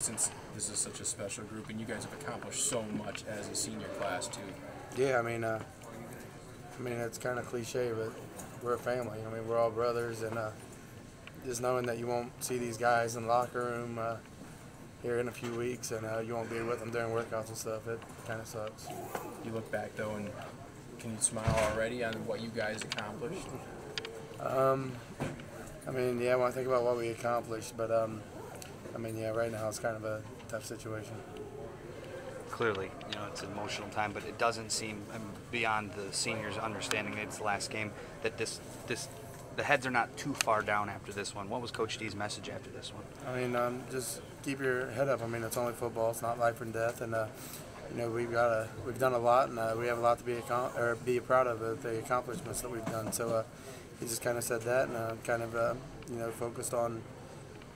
Since this is such a special group and you guys have accomplished so much as a senior class too. Yeah, I mean it's kind of cliche, but we're a family. I mean, we're all brothers, and just knowing that you won't see these guys in the locker room here in a few weeks, and you won't be with them during workouts and stuff, it kind of sucks. You look back though, and can you smile already on what you guys accomplished? I mean, yeah, when I think about what we accomplished, but I mean, yeah, right now it's kind of a tough situation. Clearly, you know, it's an emotional time, but it doesn't seem, beyond the seniors understanding that it's the last game, that the heads are not too far down after this one. What was Coach D's message after this one? I mean, just keep your head up. I mean, it's only football. It's not life and death, and you know, we've done a lot, and we have a lot to be proud of the accomplishments that we've done. So he just kind of said that, and kind of you know, focused on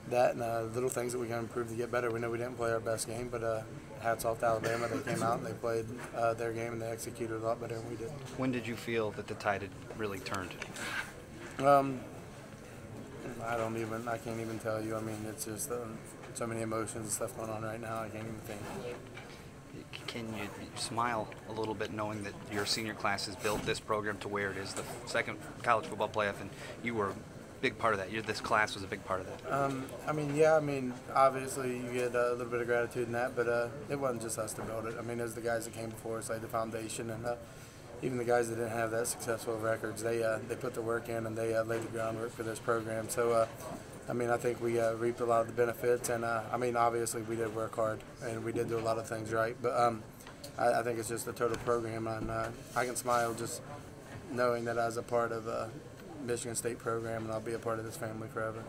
that and little things that we can improve to get better. We know we didn't play our best game, but hats off to Alabama. They came out and they played their game, and they executed a lot better than we did. When did you feel that the tide had really turned? I can't even tell you. I mean, it's just so many emotions and stuff going on right now. I can't even think. Can you smile a little bit knowing that your senior class has built this program to where it is the second college football playoff, and you were big part of that. This class was a big part of that. I mean, yeah, I mean, obviously you get a little bit of gratitude in that, but it wasn't just us to build it. I mean, it was the guys that came before us, laid the foundation, and even the guys that didn't have that successful records, they put the work in, and they laid the groundwork for this program. So, I mean, I think we reaped a lot of the benefits, and I mean, obviously we did work hard, and we did do a lot of things right, but I think it's just a total program, and I can smile just knowing that I was a part of Michigan State program, and I'll be a part of this family forever.